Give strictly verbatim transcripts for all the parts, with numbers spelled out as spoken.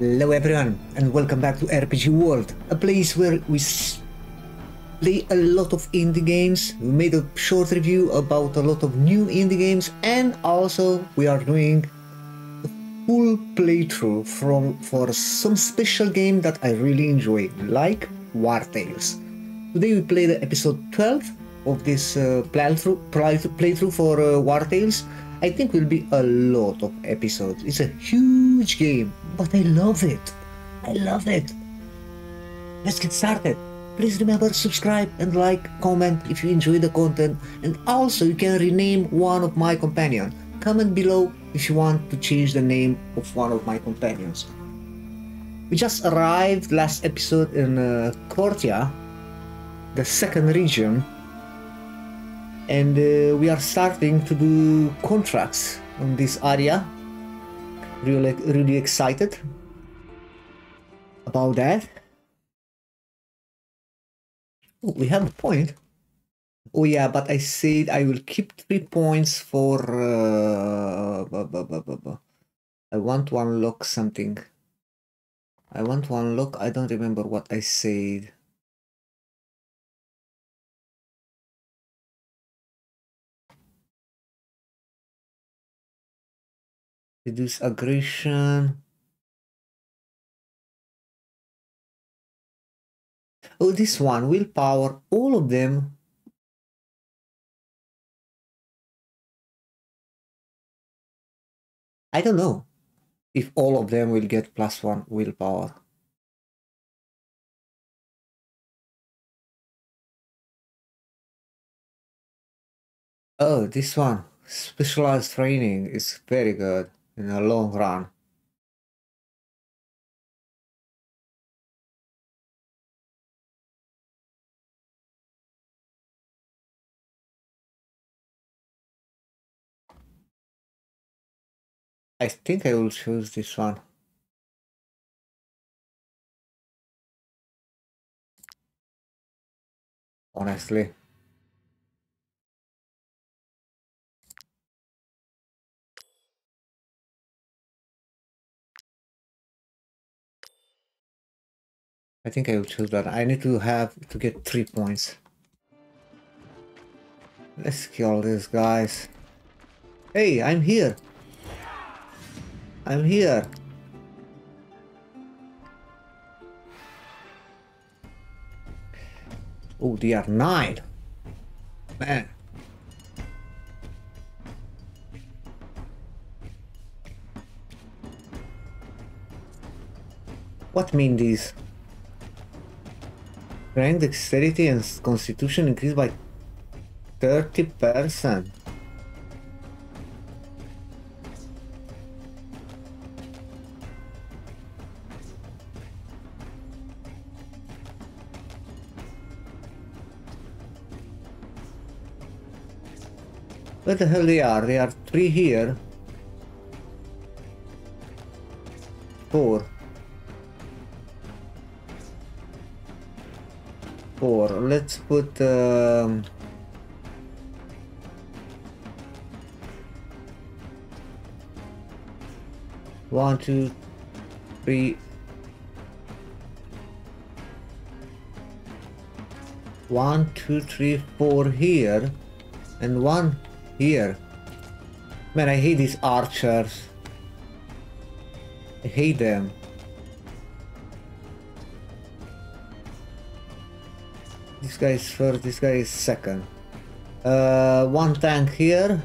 Hello everyone, and welcome back to R P G World, a place where we play a lot of indie games. We made a short review about a lot of new indie games, and also we are doing a full playthrough from for some special game that I really enjoy, like Wartales. Today we played episode twelve of this uh, playthrough, playthrough for uh, Wartales. I think will be a lot of episodes. It's a huge game, but I love it. I love it. Let's get started. Please remember, subscribe and like, comment if you enjoy the content. And also you can rename one of my companions. Comment below if you want to change the name of one of my companions. We just arrived last episode in uh, Korthia, the second region. And uh, we are starting to do contracts on this area. Really, really excited about that. Ooh, we have a point. Oh yeah, but I said I will keep three points for... Uh, blah, blah, blah, blah, blah. I want to unlock something. I want to unlock, I don't remember what I said. Reduce aggression. Oh, this one will power all of them. I don't know if all of them will get plus one willpower. Oh, this one, specialized training, is very good. In the long run. I think I will choose this one. Honestly. I think I will choose that. I need to have to get three points. Let's kill these guys. Hey, I'm here. I'm here. Oh, they are nine. Man. What mean these? Strength, dexterity and constitution increased by thirty percent. Where the hell they are? They are three here. Four. Four. Let's put um, one, two, three, one, two, three, four here, and one here. Man, I hate these archers. I hate them. This guy is first, this guy is second. Uh, one tank here.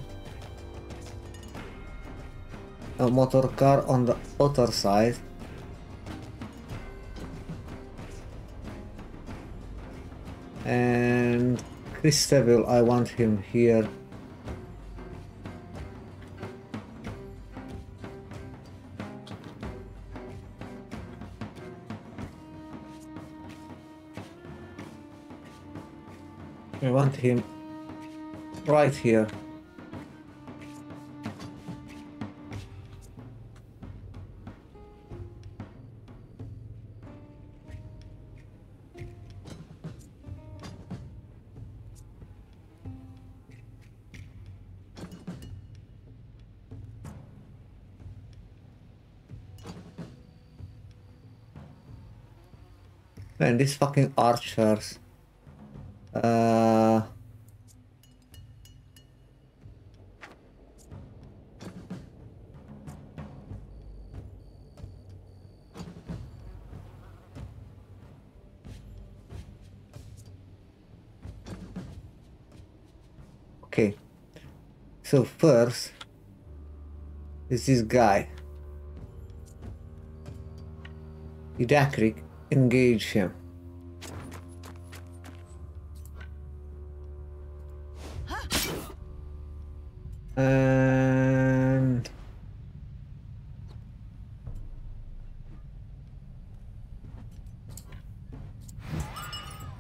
A motor car on the other side. And Christabel, I want him here. I want him right here. Man, these fucking archers. Uh... Okay. So first is this guy. Edacric, engage him. And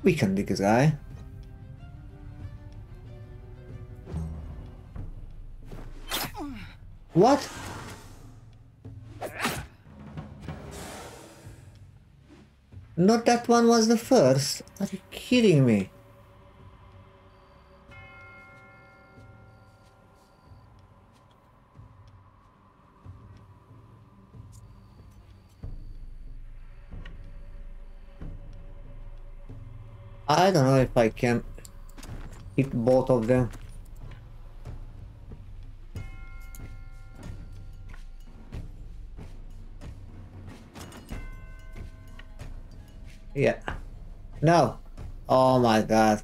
we can dig this guy. What? Not that one was the first. Are you kidding me? I don't know if I can hit both of them. Yeah. No. Oh my god.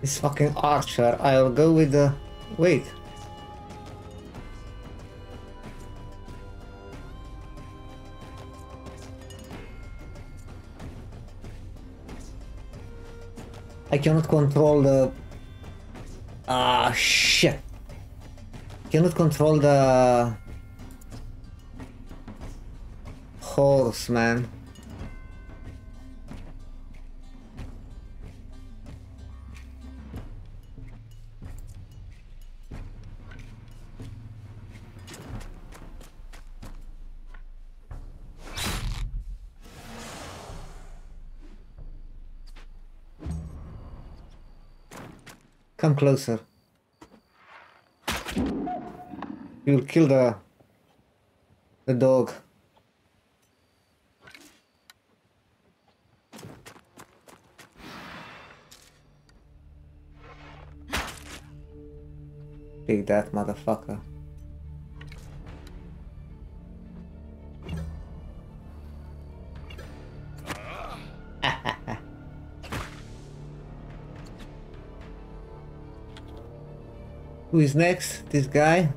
This fucking archer, I'll go with the... wait. I cannot control the... Ah, shit. Cannot control the... horse, man. Come closer. You'll kill the the dog. Take that, motherfucker. Who is next? This guy?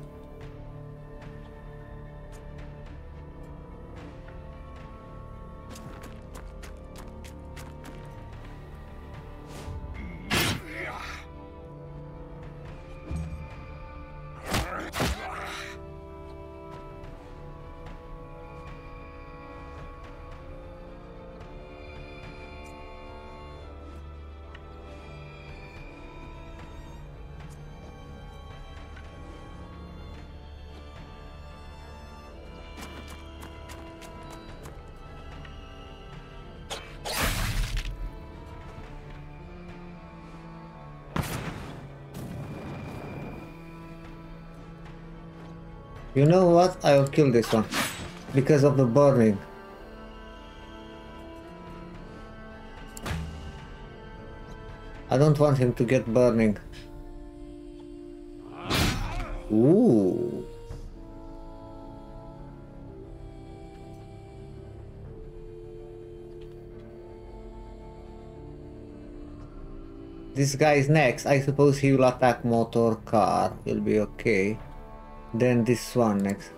You know what? I will kill this one because of the burning. I don't want him to get burning. Ooh. This guy is next. I suppose he will attack motor car. He'll be okay. Then this one next.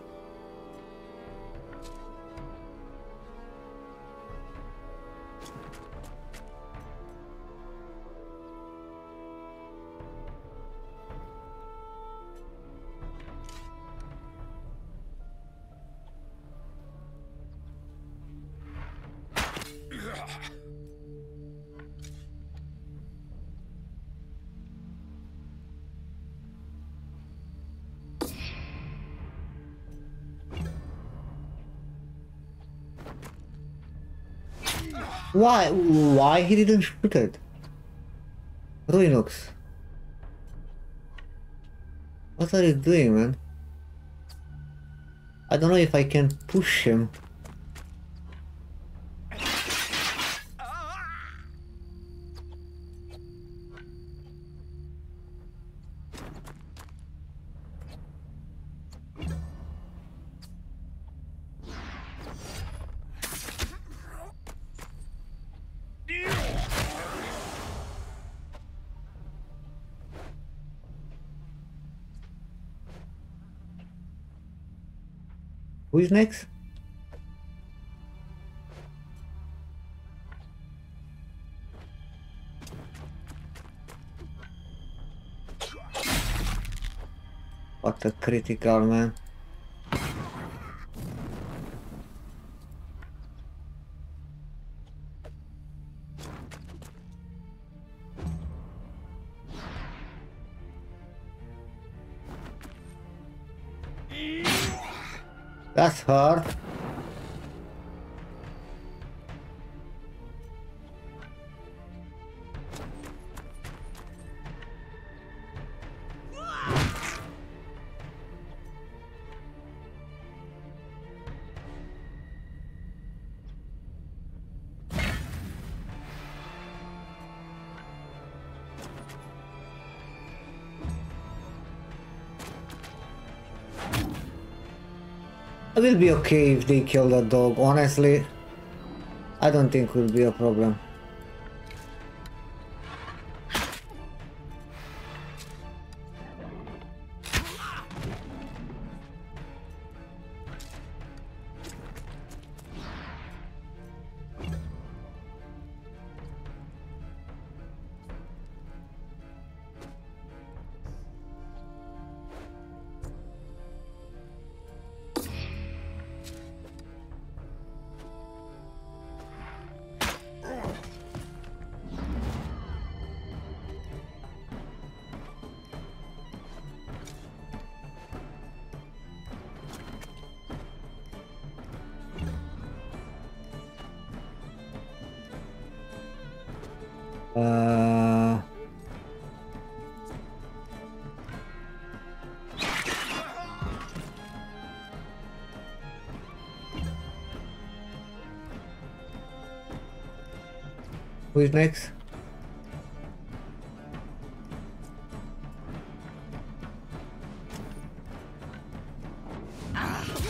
Why? Why he didn't shoot it? Ruinox. What are you doing, man? I don't know if I can push him. Who is next? What a critical, man. That's hard. I will be okay if they kill that dog, honestly. I don't think it will be a problem. Uh, who is next?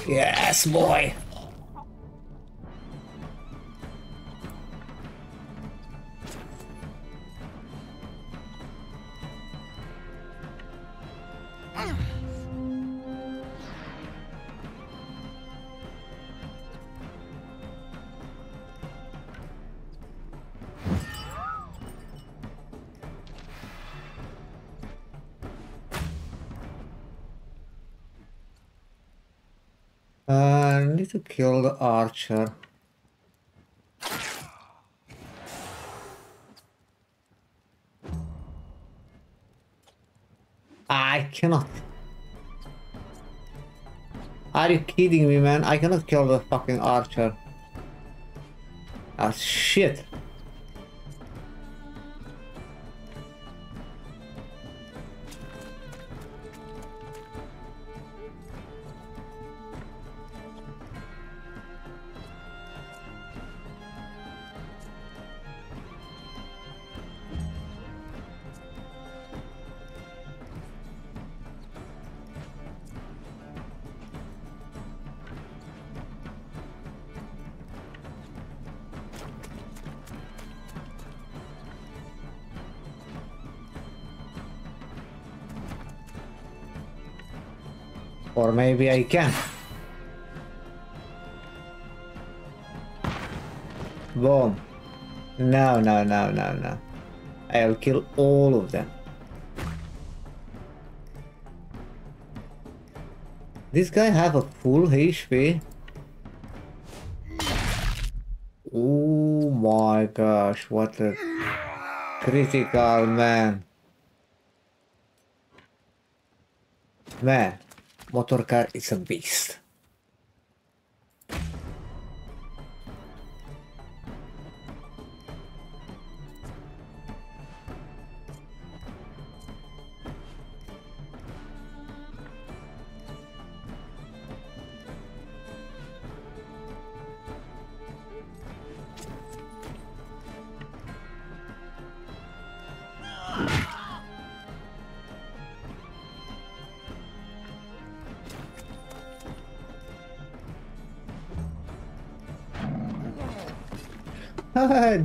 Yes, boy. Uh, I need to kill the archer. I cannot. Are you kidding me, man? I cannot kill the fucking archer. Ah, shit. Or maybe I can. Boom. No, no, no, no, no. I'll kill all of them. This guy have a full H P. Oh my gosh, what a critical, man. Man, motorcar is a beast.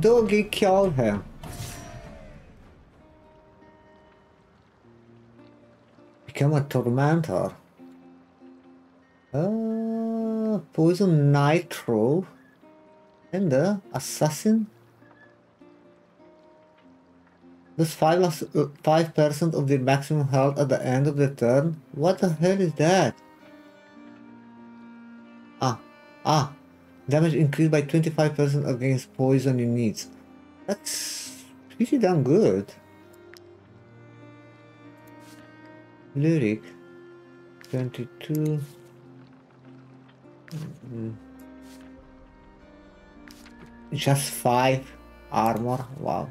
Doggy killed him. Become a tormentor. Uh, poison nitro. And the assassin. Lose five percent of the maximum health at the end of the turn. What the hell is that? Ah, ah. Damage increased by twenty-five percent against poison in needs. That's pretty damn good. Lyric twenty-two. Mm-hmm. Just five armor. Wow.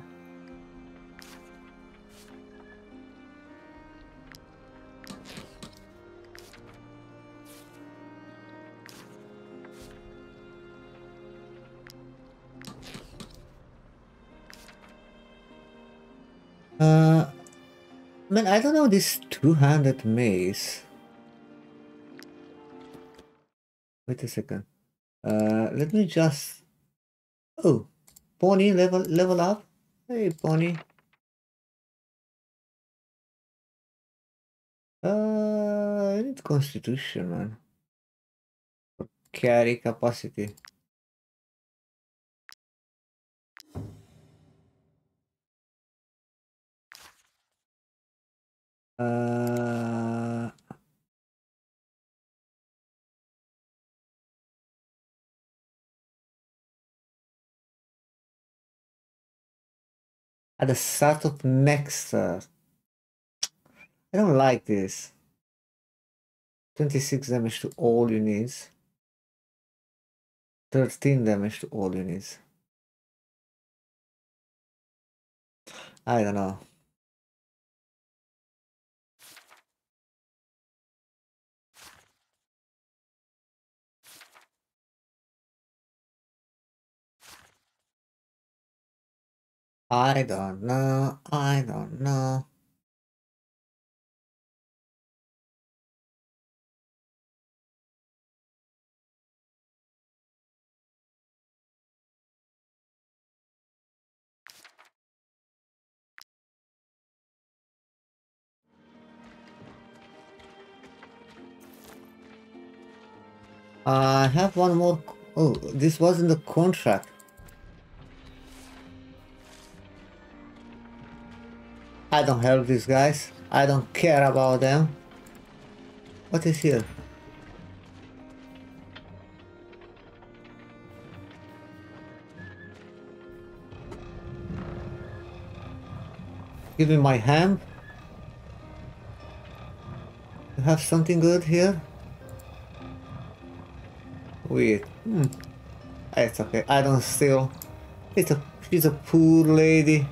Uh, man, I don't know this two-handed maze. Wait a second. Uh, let me just. Oh, pony level level up. Hey, pony. Uh, I need constitution, man. For carry capacity. Uh, at the start of next turn. I don't like this. twenty-six damage to all units. thirteen damage to all units. I don't know. I don't know, I don't know. I have one more. Oh, this was in the contract. I don't help these guys. I don't care about them. What is here? Give me my ham. You have something good here? Wait. Hmm. It's okay. I don't steal. It's a, she's a poor lady.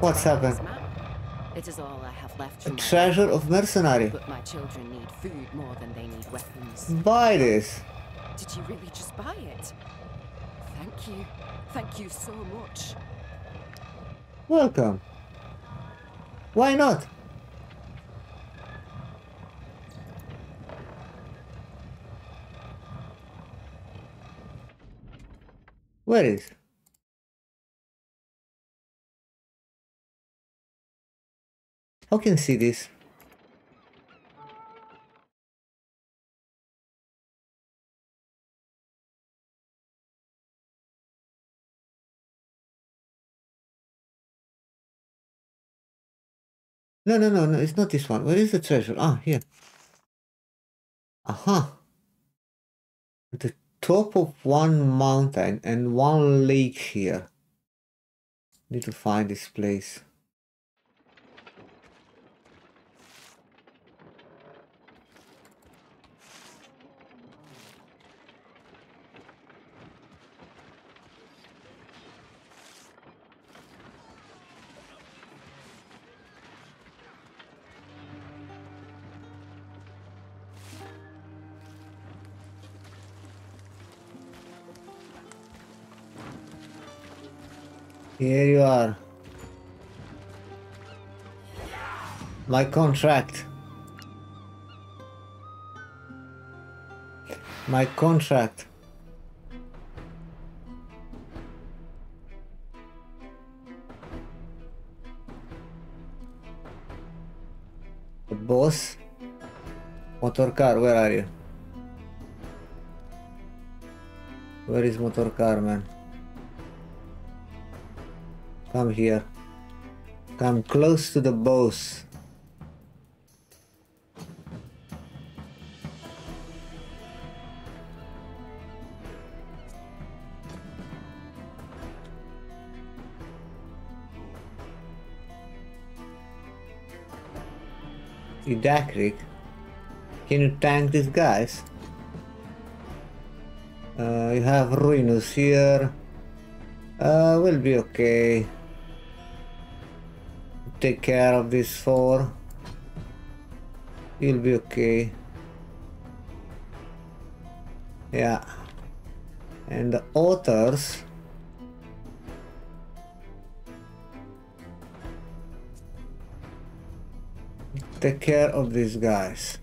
What's happened? It is all I have left. A treasure of mercenary. But my children need food more than they need weapons. Buy this. Did you really just buy it? Thank you. Thank you so much. Welcome. Why not? Where is? How can see this? No, no, no, no, it's not this one. Where is the treasure? Ah, here. Aha. The top of one mountain and one lake here. Need to find this place. Here you are. My contract. My contract. The boss. Motor car, where are you? Where is motor car, man? Come here. Come close to the boss. Eudacric. Can you tank these guys? Uh, you have Ruinus here. Uh, we'll be okay. Take care of these four. You'll be okay. Yeah. And the authors. Take care of these guys.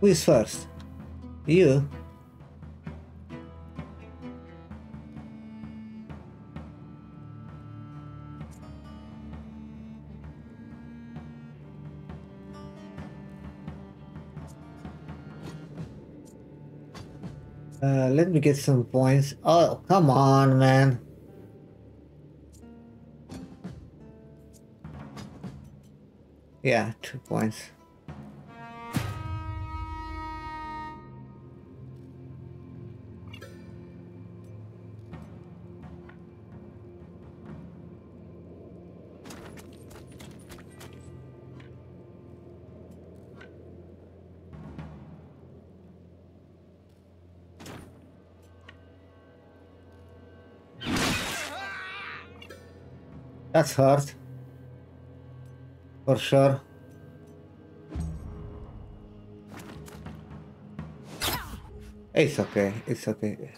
Who is first? You? Uh, let me get some points. Oh, come on, man. Yeah, two points. That's hurt, for sure. It's okay, it's okay.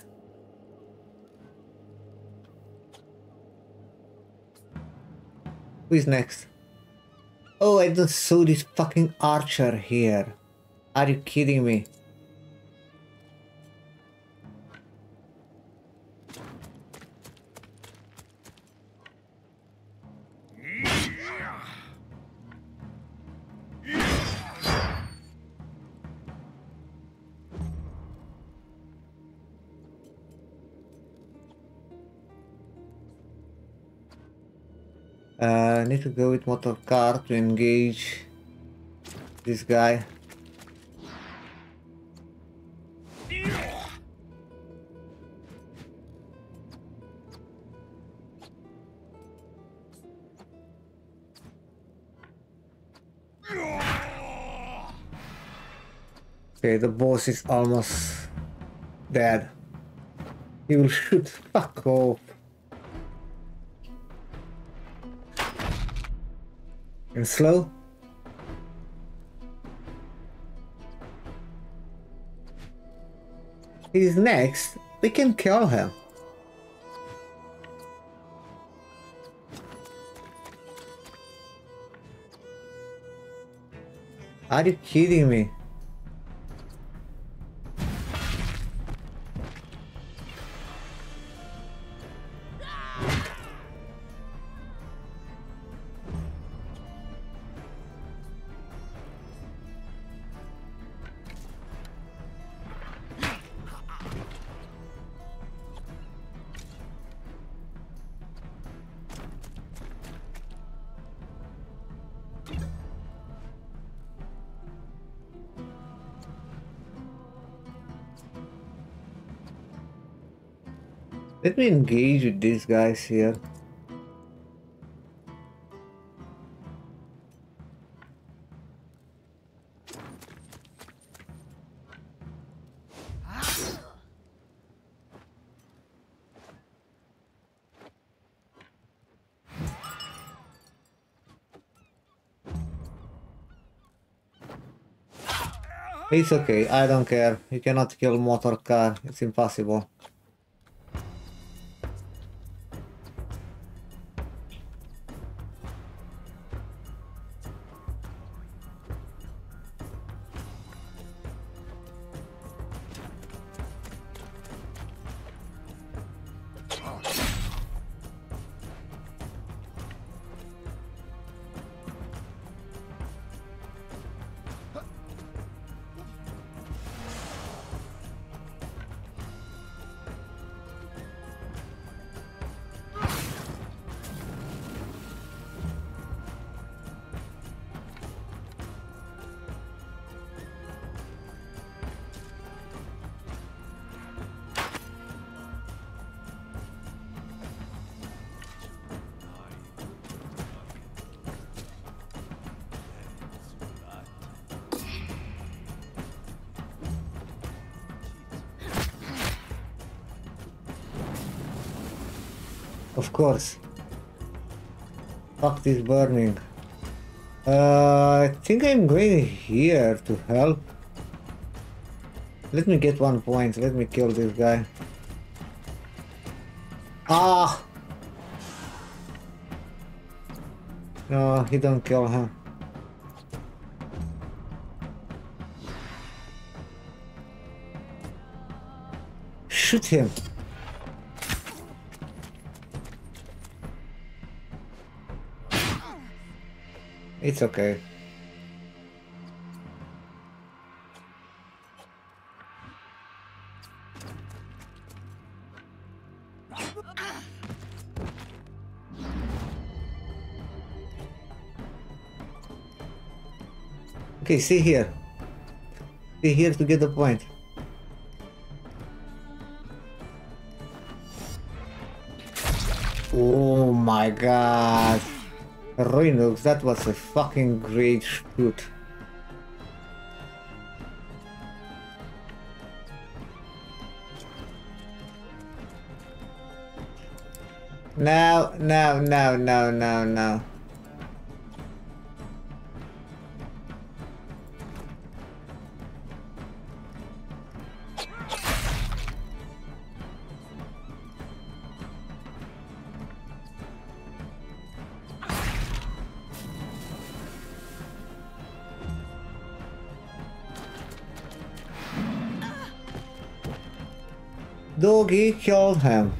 Who's next? Oh, I just saw this fucking archer here. Are you kidding me? To go with motor car to engage this guy. Okay, the boss is almost dead. He will shoot. Fuck off. And slow. He's next. We can kill him. Are you kidding me? Let me engage with these guys here. It's okay, I don't care. You cannot kill motor car, it's impossible. Of course. Fuck this burning. Uh, I think I'm going here to help. Let me get one point. Let me kill this guy. Ah! No, he don't kill him. Shoot him. It's okay. Okay, see here. See here to get the point. Oh my god. Rhinox, that was a fucking great shoot. No, no, no, no, no, no. Doggy killed him.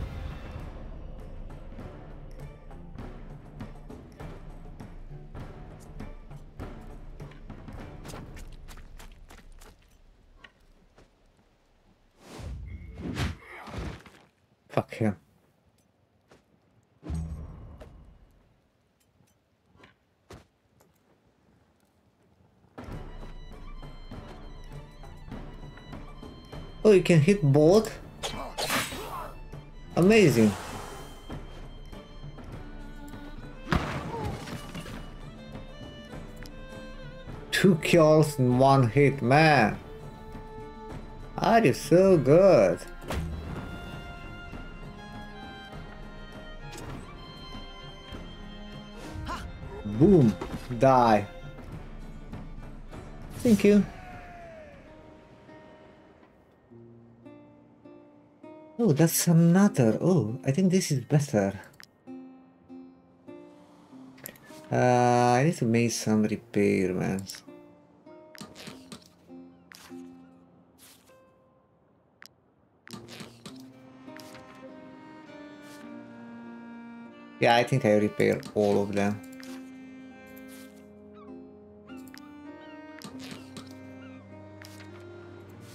Fuck him. Oh, you can hit both? Amazing. Two kills in one hit, man. That is so good. Boom. Die. Thank you. Oh, that's another. Oh, I think this is better. Uh, I need to make some repair, man. Yeah, I think I repair all of them.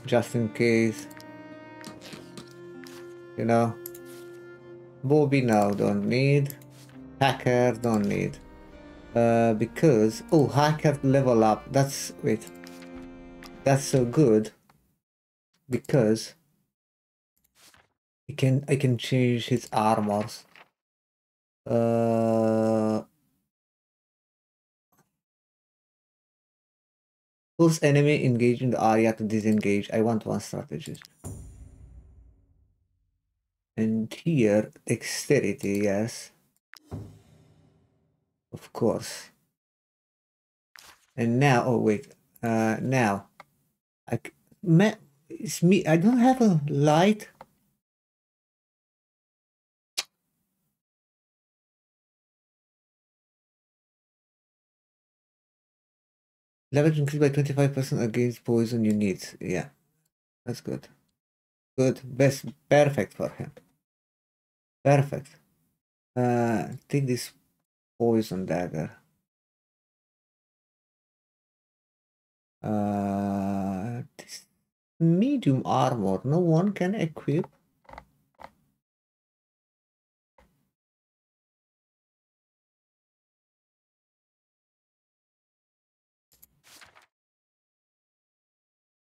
Just in case. You know, Bobby now don't need, hacker don't need, uh, because oh, hacker level up. That's wait, that's so good because I can I can change his armors. Uh, force enemy engage in the area to disengage. I want one strategist. And here dexterity, yes, of course. And now, oh wait, uh, now, I me, it's me. I don't have a light. Leverage increased by twenty-five percent against poison units. Yeah, that's good. Good, best, perfect for him. Perfect. Uh, take this poison dagger. Uh, this medium armor, no one can equip.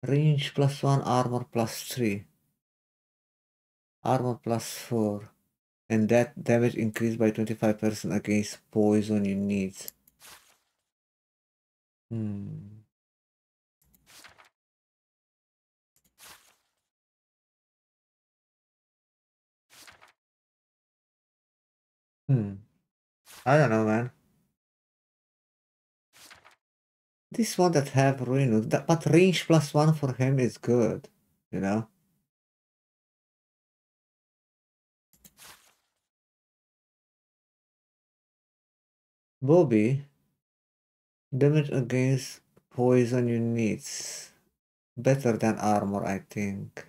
Range plus one, armor plus three, armor plus four, and that damage increased by twenty-five percent against poison you need. Hmm. Hmm. I don't know, man. This one that have Ruinous, but range plus one for him is good, you know. Bobby, damage against poison units, better than armor, I think.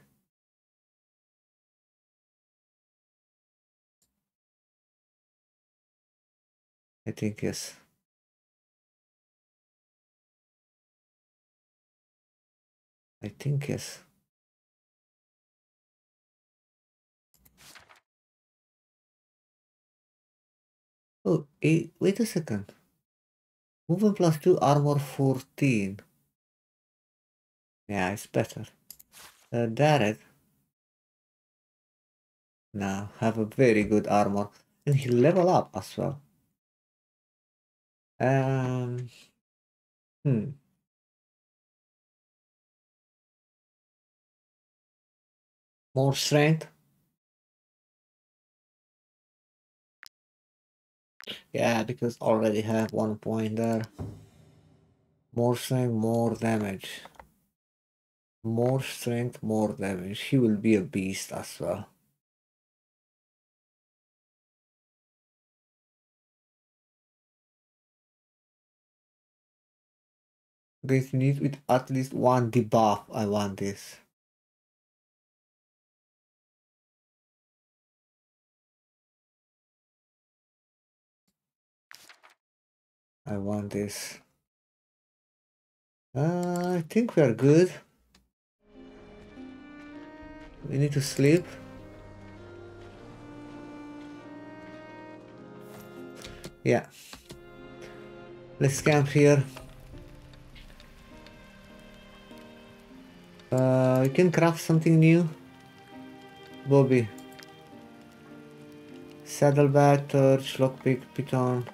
I think yes. I think yes. Oh, hey, wait a second. Movement plus two, armor fourteen. Yeah, it's better. Uh, Darek. Now, have a very good armor. And he level up as well. Um, hmm. More strength. Yeah, because already have one point there. More strength, more damage. More strength, more damage. He will be a beast as well. Guys, you need with at least one debuff. I want this. I want this. Uh, I think we are good. We need to sleep. Yeah. Let's camp here. Uh, we can craft something new. Bobby. Saddlebag, torch, lockpick, python.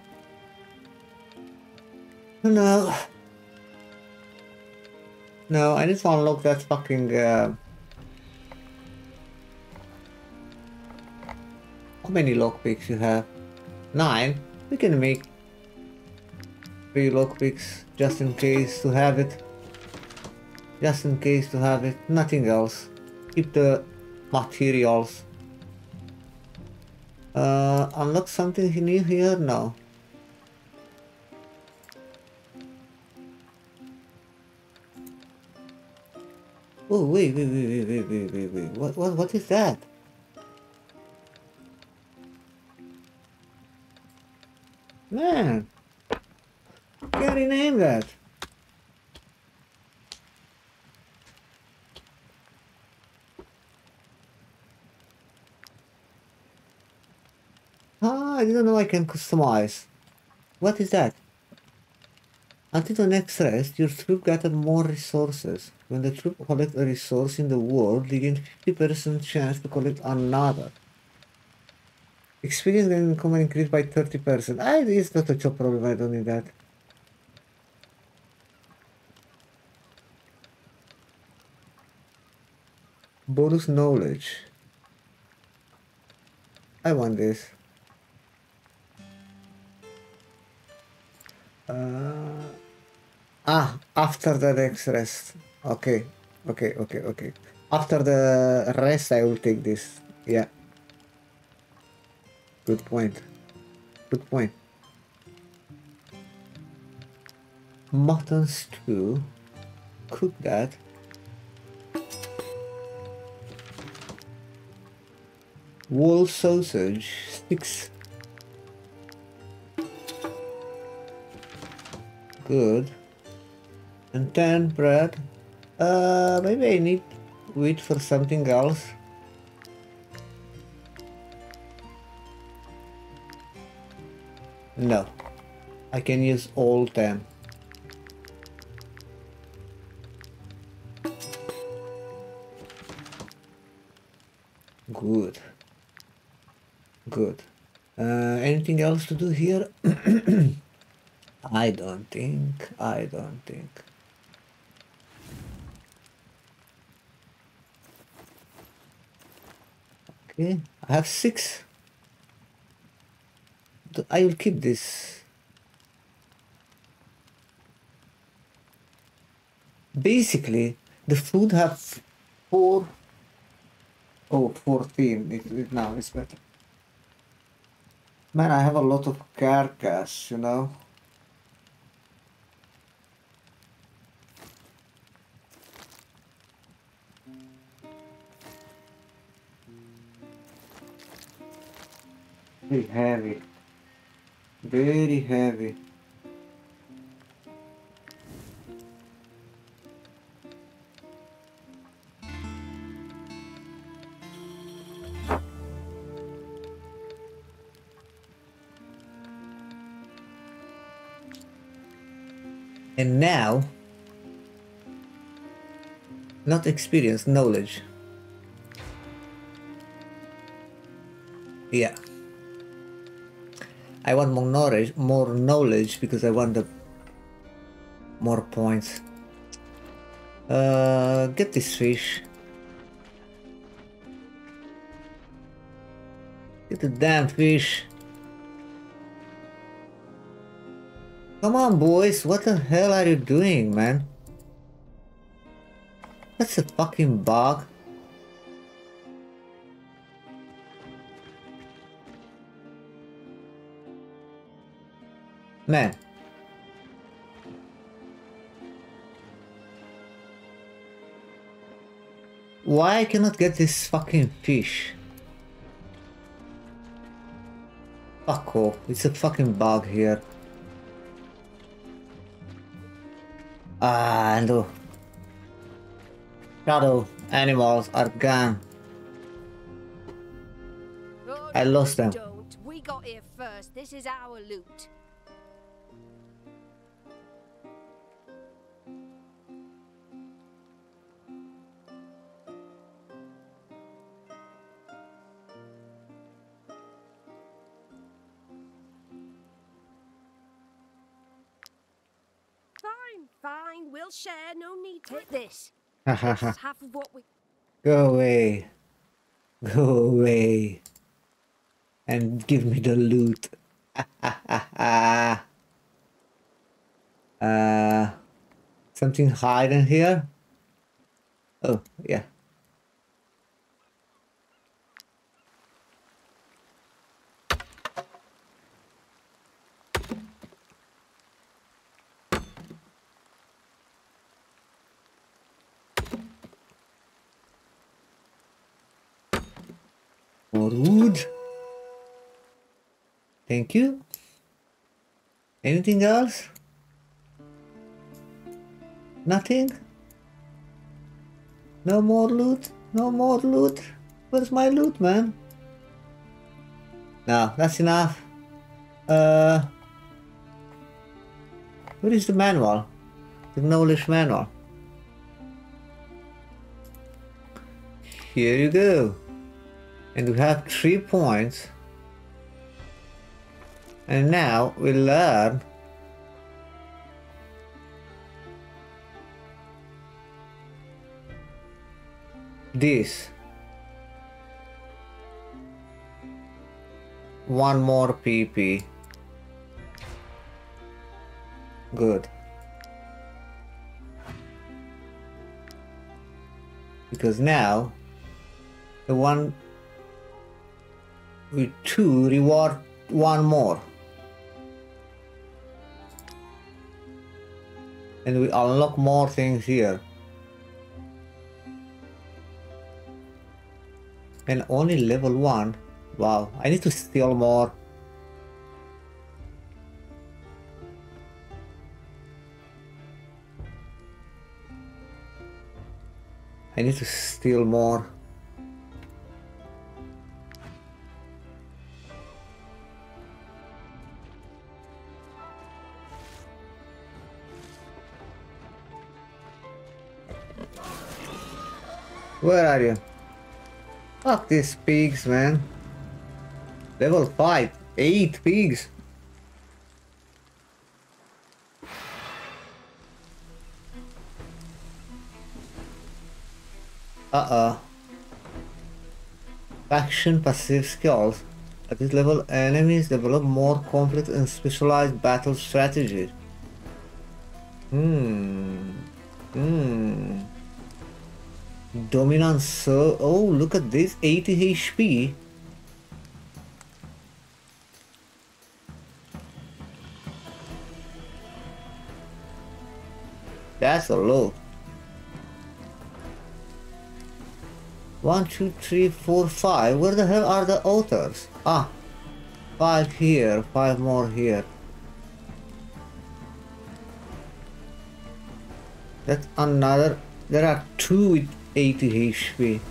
No, no, I just want to unlock that fucking. Uh... How many lockpicks you have? Nine. We can make three lockpicks just in case to have it. Just in case to have it. Nothing else. Keep the materials. Uh, unlock something new here? No. Oh wait, wait, wait, wait, wait, wait, wait, what, what, what is that? Man, can't rename that. Ah, I didn't know I can customize. What is that? Until the next rest, your troop gathered more resources. When the troop collects a resource in the world, they gain fifty percent chance to collect another. Experience gain in common increased by thirty percent. Ah, it's not a job problem, I don't need that. Bonus knowledge. I want this. Uh, ah, after the next rest. Okay, okay, okay, okay. After the rest, I will take this. Yeah. Good point. Good point. Mutton stew. Cook that. Wool sausage. Sticks. Good. And ten bread. Uh, maybe I need wheat for something else. No. I can use all ten. Good. Good. Uh, anything else to do here? I don't think, I don't think. Okay, I have six. I will keep this. Basically, the food have four. Oh, fourteen. It, it, now it's better. Man, I have a lot of carcass, you know. Very heavy, very heavy. And now, not experience, knowledge. Yeah. I want more knowledge, more knowledge because I want the more points. Uh, get this fish. Get the damn fish. Come on, boys! What the hell are you doing, man? That's a fucking bug. Man. Why I cannot get this fucking fish? Fuck off. It's a fucking bug here. Ah, and the shadow animals are gone. I lost them. Don't. We got here first. This is our loot. Fine, we'll share, no need to this. Half of what we... Go away. Go away. And give me the loot. uh, something hidden here? Oh, yeah. Wood. Thank you. Anything else? Nothing? No more loot? No more loot? Where's my loot, man? No, that's enough. Uh, Where is the manual? The knowledge manual. Here you go. And we have three points. And now we learn this. One more P P. Good. Because now the one with two reward one more. And we unlock more things here. And only level one. Wow, I need to steal more. I need to steal more. Where are you? Fuck these pigs, man. Level five, eight pigs. Uh-oh. Faction passive skills. At this level, enemies develop more complex and specialized battle strategies. Hmm. Hmm. Dominance. So, oh, look at this, eighty H P. That's a low. One, two, three, four, five. Where the hell are the authors? Ah, five here, five more here. That's another. There are two with eighty H P.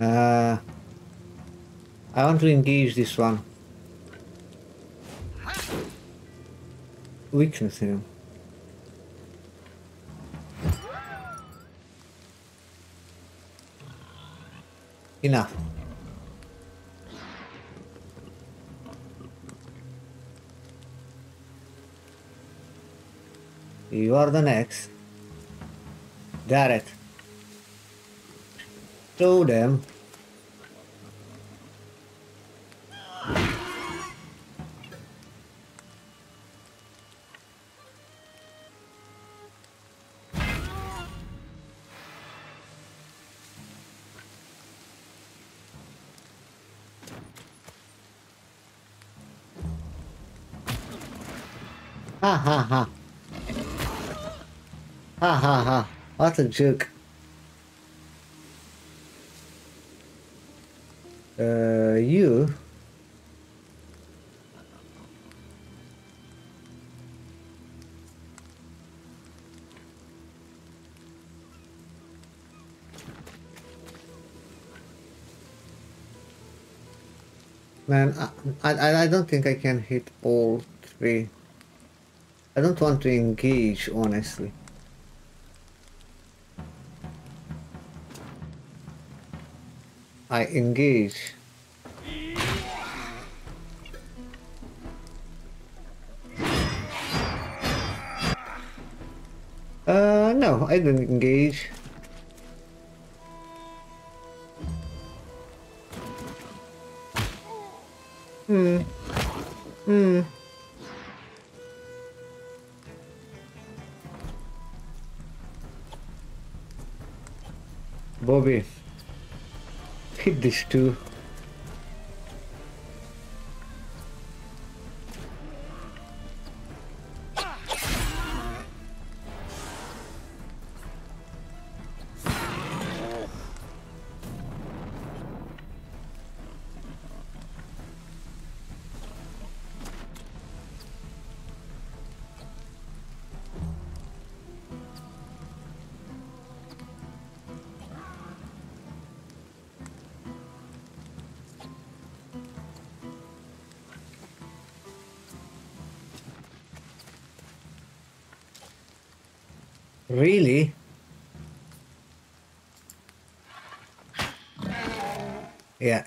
Uh, I want to engage this one. Weakness him. Enough. You are the next. Got it. Show them. Ha ha ha. Ha ha ha. What a joke. Uh, you man, I, I I don't think I can hit all three. I don't want to engage, honestly. I engage. Uh, no, I didn't engage. Hmm. Hmm. Bobby, hit this too. Really? Yeah,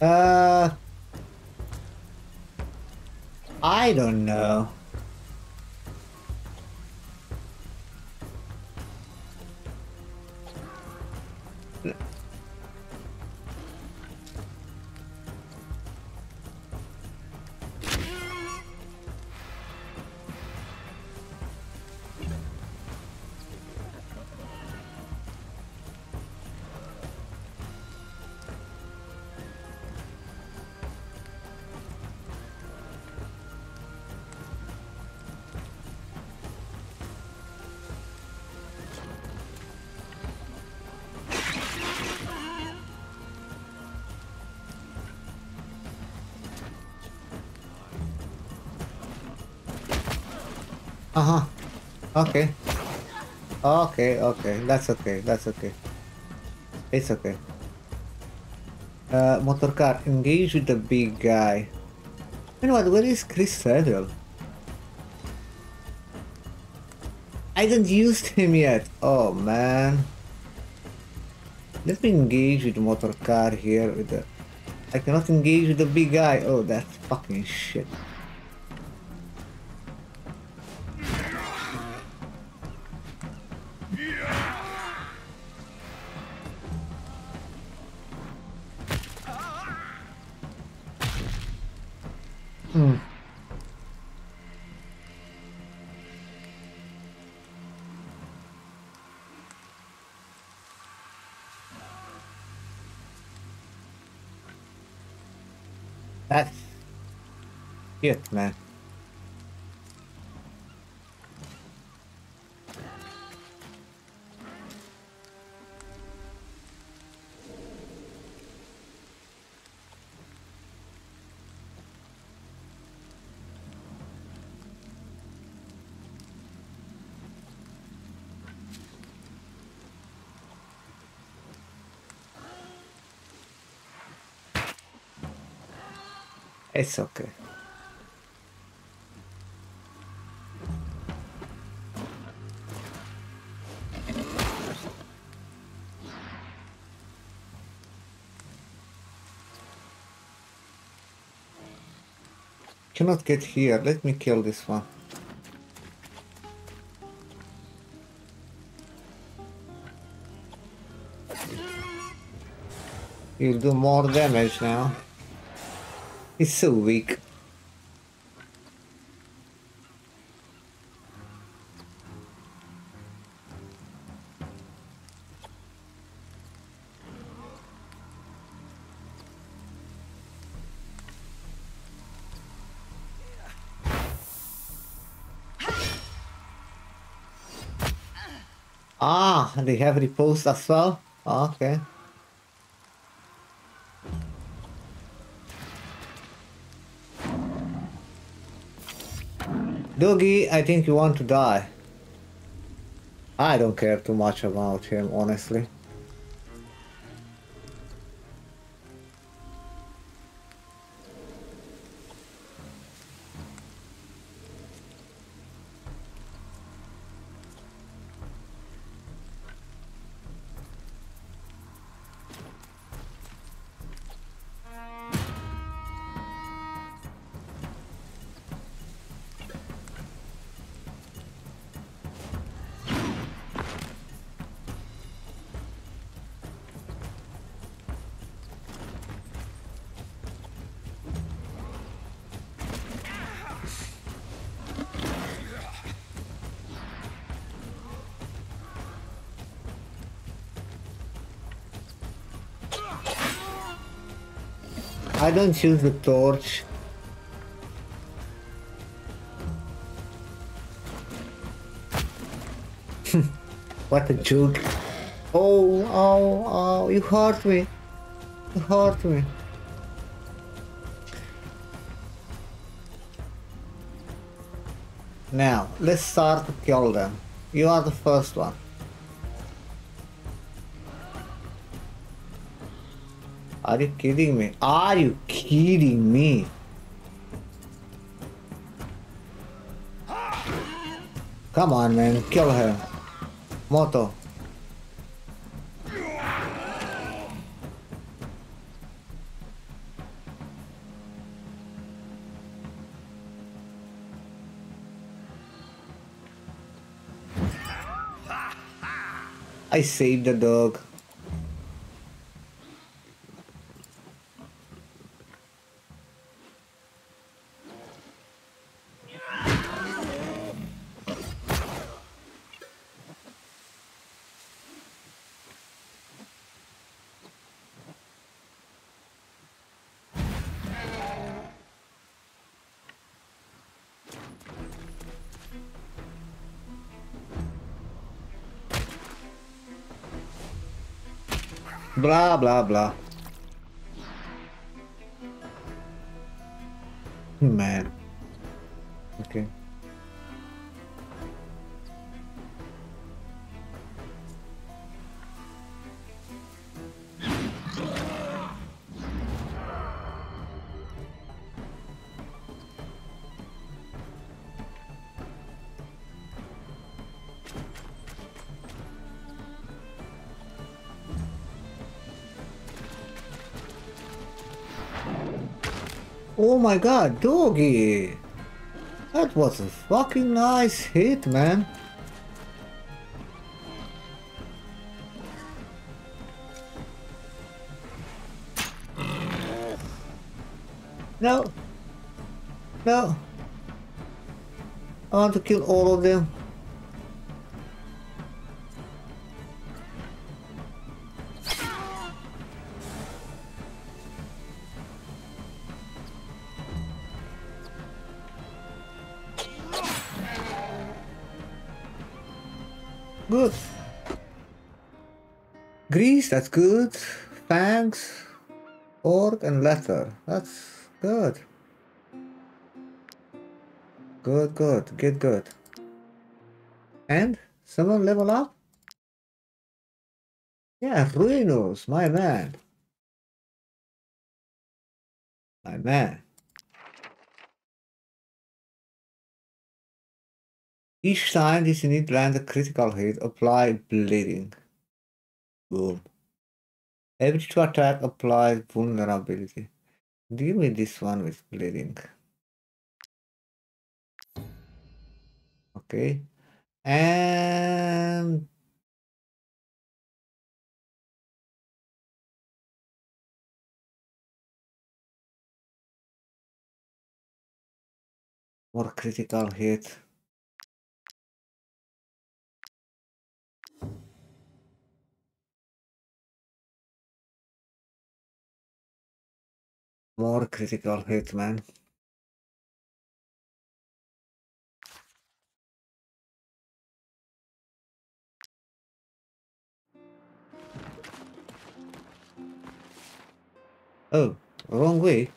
Uh, I don't know. Uh-huh. Okay. Okay, okay. That's okay. That's okay. It's okay. Uh, motor car, engage with the big guy. You know what? Where is Chris Saddle? I haven't used him yet. Oh, man. Let me engage with the motor car here. With the... I cannot engage with the big guy. Oh, that's fucking shit. That's shit, man. It's okay. Cannot get here. Let me kill this one. You'll do more damage now. He's so weak. Ah, they have riposte as well? Okay. Doggy, I think you want to die. I don't care too much about him, honestly. I don't use the torch. What a joke. Oh, oh, oh, you hurt me. You hurt me. Now, let's start with Yolden. You are the first one. Are you kidding me? Are you kidding me? Come on, man, kill her. Moto. I saved the dog. Blah blah blah. Man. Okay. Oh my god, doggy! That was a fucking nice hit, man. No. No. I want to kill all of them. Good. Grease, that's good. Fangs, orc, and leather. That's good. Good, good. Get good. And someone level up? Yeah, Ruinous, my man. My man. Each time this unit lands a critical hit, apply bleeding. Boom. Every two attack applies vulnerability. Give me this one with bleeding. Okay. And... more critical hit. More critical hit, man. Oh, wrong way.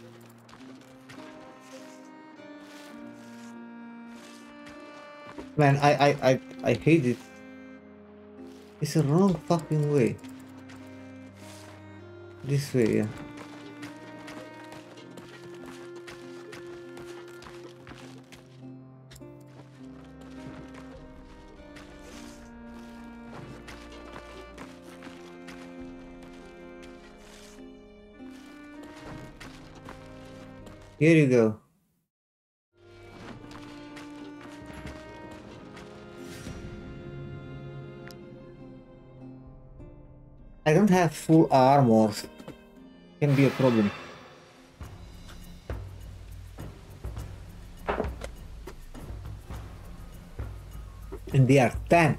Man, I, I, I, I hate it. It's the wrong fucking way. This way, yeah. Here you go. I don't have full armor. Can be a problem. And they are ten.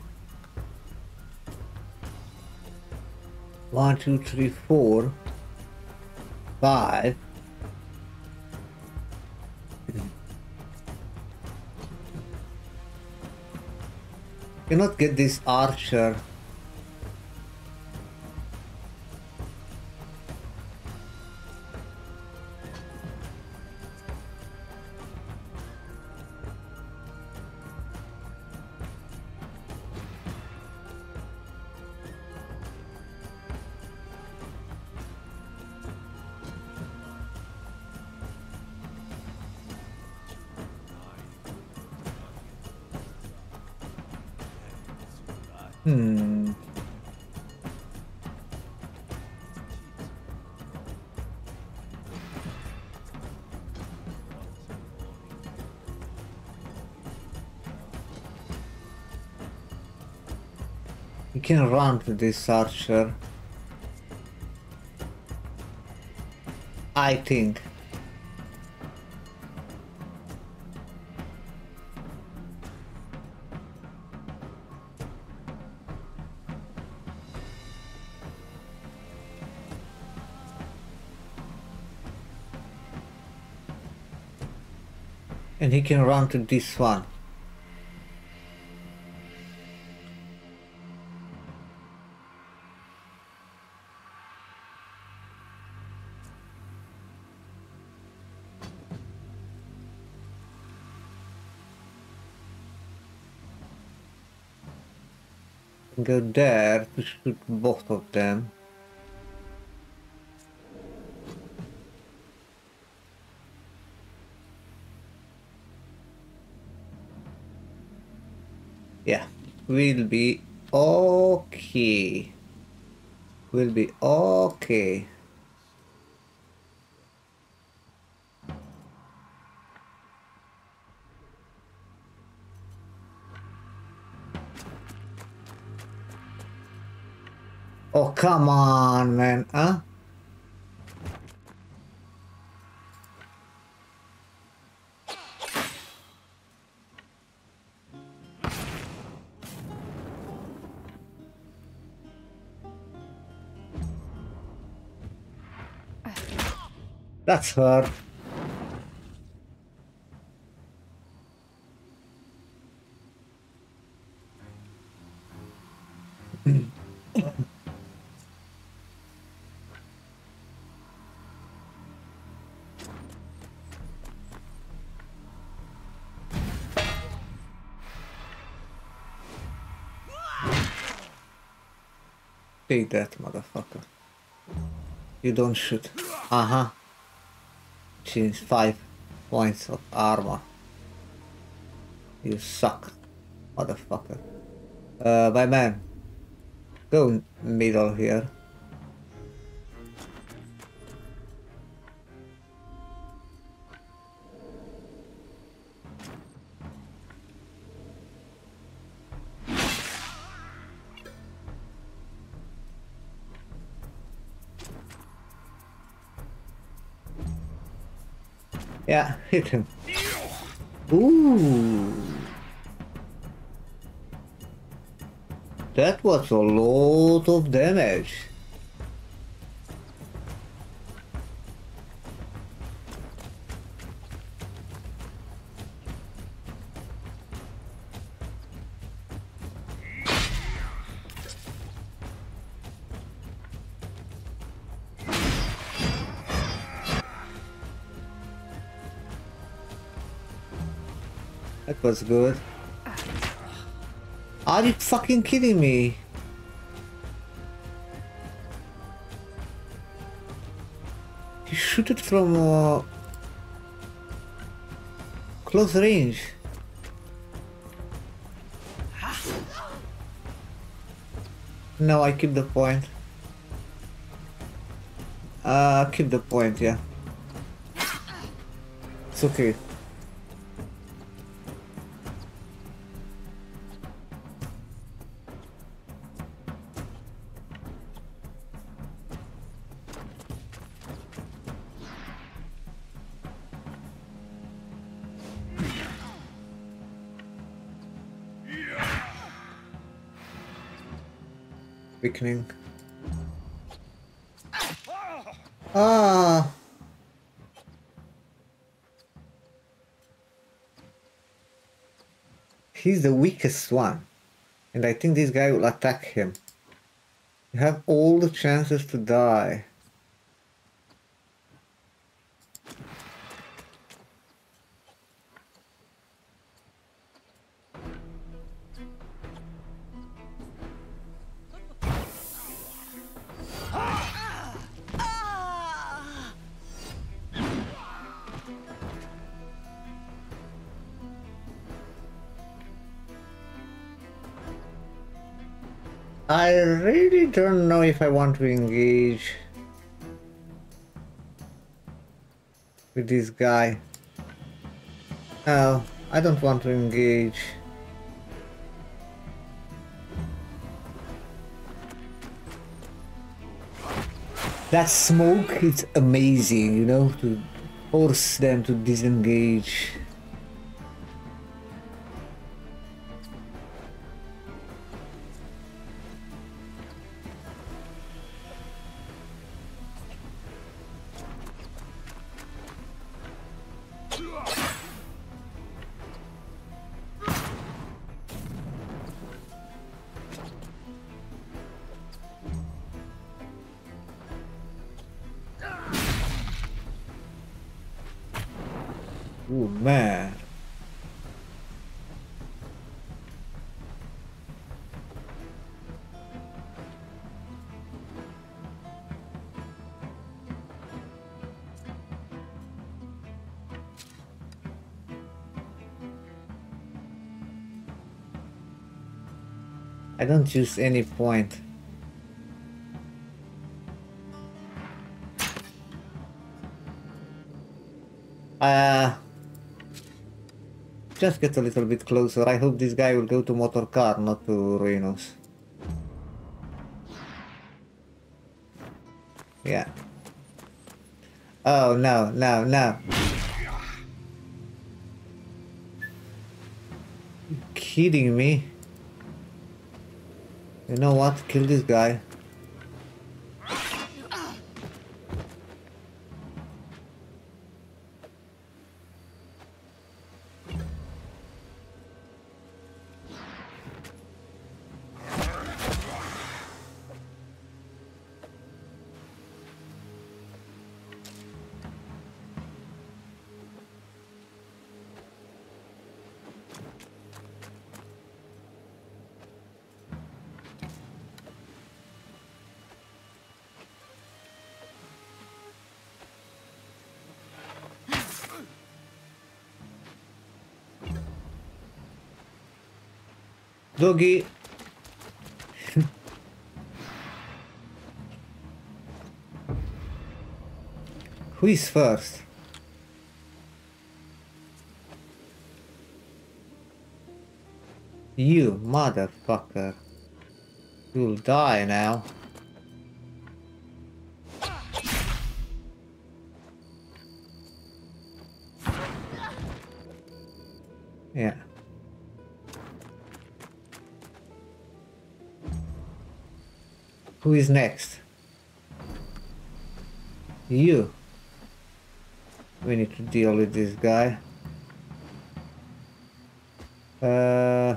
One, two, three, four, five. Cannot get this archer. Hmm. You can run to this archer, I think. And he can run to this one. Go there to shoot both of them. Will be okay. Will be okay. Oh, come on, man, huh? That's her. Take that, motherfucker. You don't shoot. Uh-huh. She's five points of armor. You suck, motherfucker. Uh, my man, go middle here. Yeah, hit him. Ooh. That was a lot of damage. That was good. Are you fucking kidding me? You shoot it from uh, close range. No, I keep the point. Uh, keep the point, yeah. It's okay. Weakening. Ah. He's the weakest one. And I think this guy will attack him. You have all the chances to die. I really don't know if I want to engage with this guy. No, I don't want to engage. That smoke, it's amazing, you know, to force them to disengage. I don't use any point. Uh, just get a little bit closer. I hope this guy will go to motor car, not to Rhinos. Yeah. Oh no, no, no. You kidding me? You know what? Kill this guy. Doggy. Who is first? You motherfucker. You'll die now. Yeah. Who is next? You. We need to deal with this guy. Uh...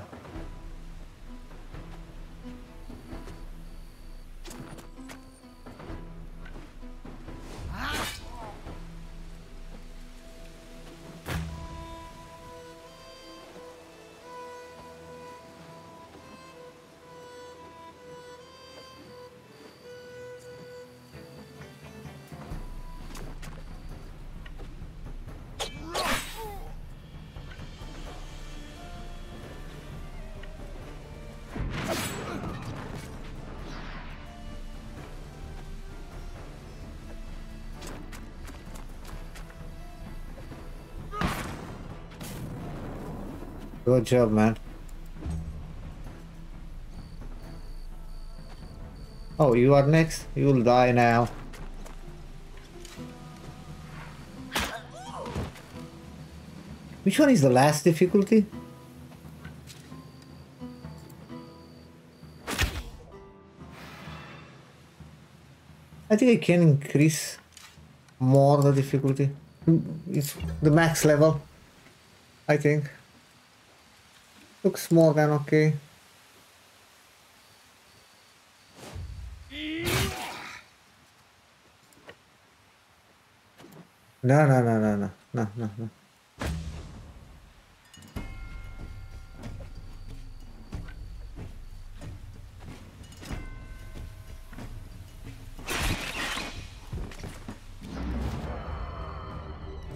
Good job, man. Oh, you are next? You will die now. Which one is the last difficulty? I think I can increase more the difficulty. It's the max level, I think. Looks more than okay. No, no, no, no, no, no, no, no.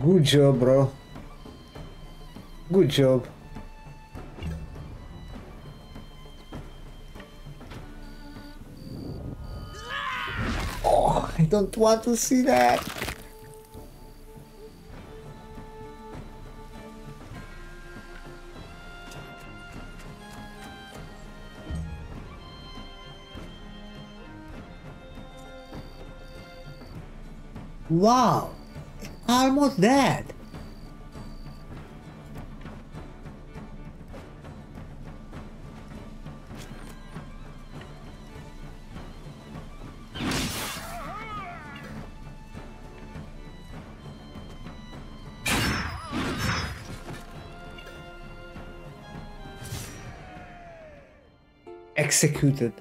Good job, bro. Good job. Oh, I don't want to see that. Wow. Almost dead. Executed.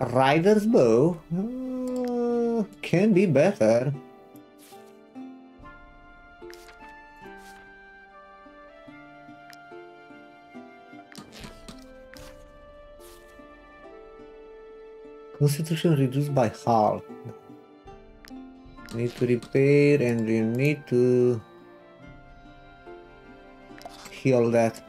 Rider's bow uh, can be better. Constitution reduced by half. Need to repair and we need to heal that.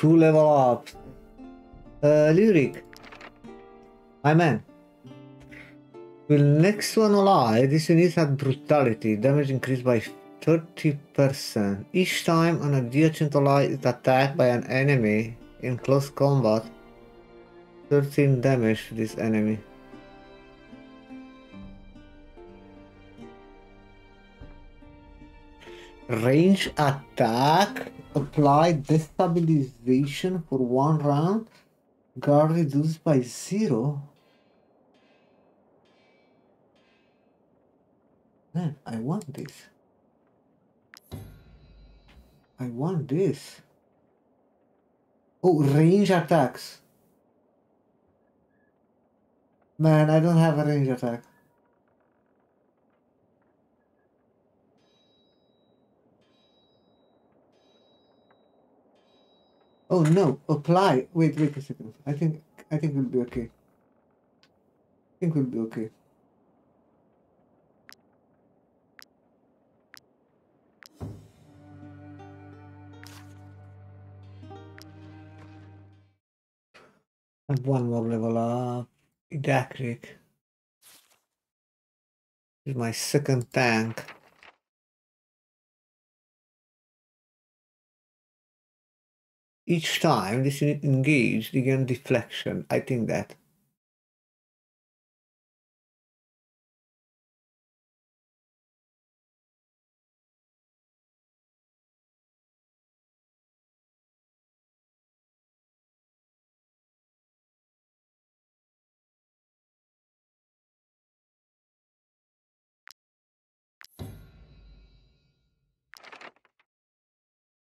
Two level up. Uh, Lyric. My man. Will next one alive, this unit had brutality. Damage increased by thirty percent. Each time an adjacent ally is attacked by an enemy in close combat, thirteen damage to this enemy. Range attack. Apply destabilization for one round. Guard reduced by zero. Man, I want this. I want this. Oh, range attacks. Man, I don't have a range attack. Oh no, apply. Wait, wait a second. I think, I think we'll be okay. I think we'll be okay. And one more level up. Edacric. This is my second tank. Each time this unit engaged again deflection. I think that.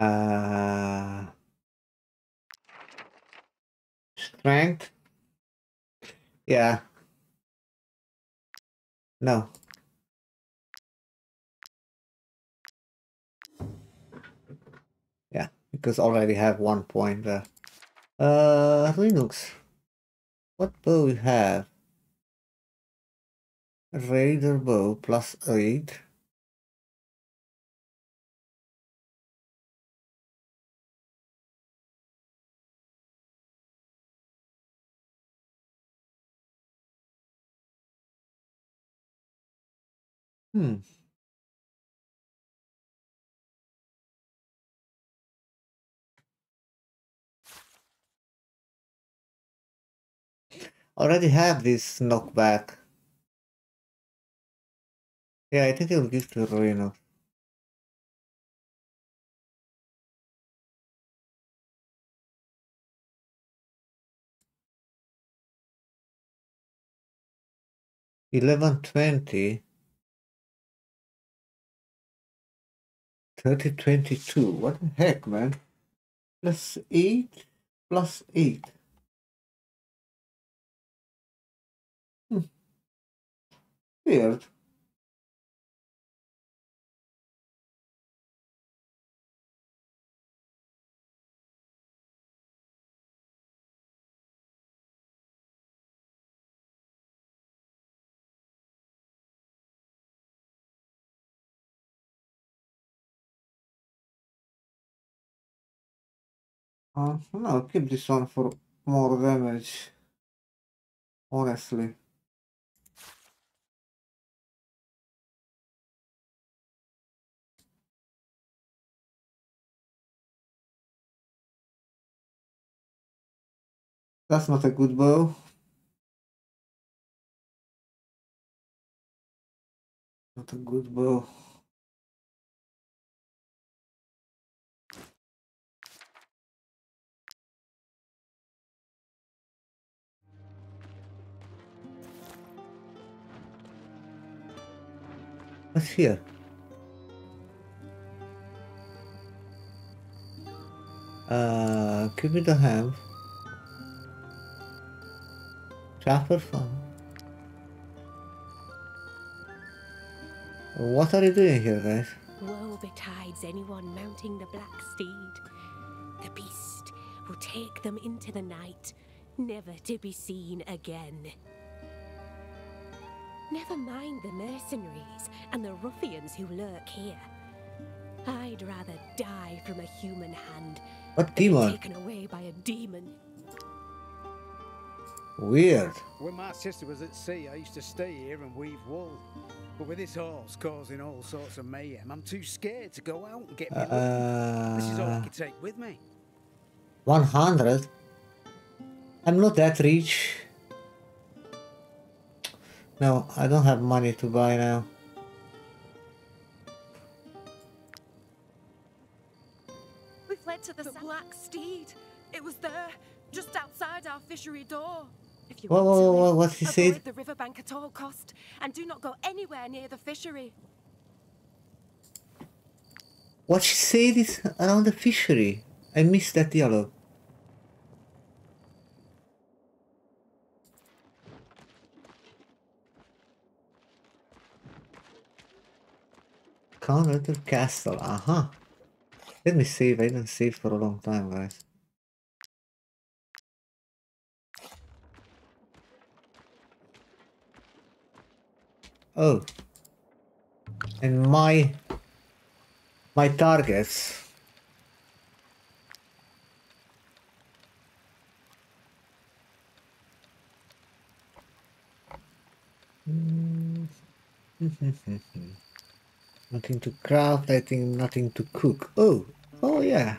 Uh... Strength? Yeah. No. Yeah, because already have one point there. Uh, Linux. What bow you have? Raider bow plus eight. Hmm. Already have this knockback. Yeah, I think it will give to Ruino. eleven twenty, thirty twenty-two. What the heck, man? Plus eight, plus eight. Hmm. Weird. Uh, no, keep this one for more damage, honestly. That's not a good bow. Not a good bow. What's here? Uh, give me the ham. Trapper farm. What are you doing here, guys? Woe betides anyone mounting the black steed. The beast will take them into the night, never to be seen again. Never mind the mercenaries and the ruffians who lurk here. I'd rather die from a human hand what than be taken away by a demon. Weird. When my sister was at sea, I used to stay here and weave wool. But with this horse causing all sorts of mayhem, I'm too scared to go out and get me uh, This is all I can take with me. one hundred? I'm not that rich. No, I don't have money to buy now. We fled to the, the black steed. It was there, just outside our fishery door. If you whoa, want whoa, whoa, to what's he said? Avoid the riverbank at all cost, and do not go anywhere near the fishery. What she said is around the fishery. I missed that dialogue. Counter to castle, aha. Uh-huh. Let me save, I didn't save for a long time, guys. Oh. And my... My targets. Mm. Nothing to craft, I think, nothing to cook. Oh, oh yeah.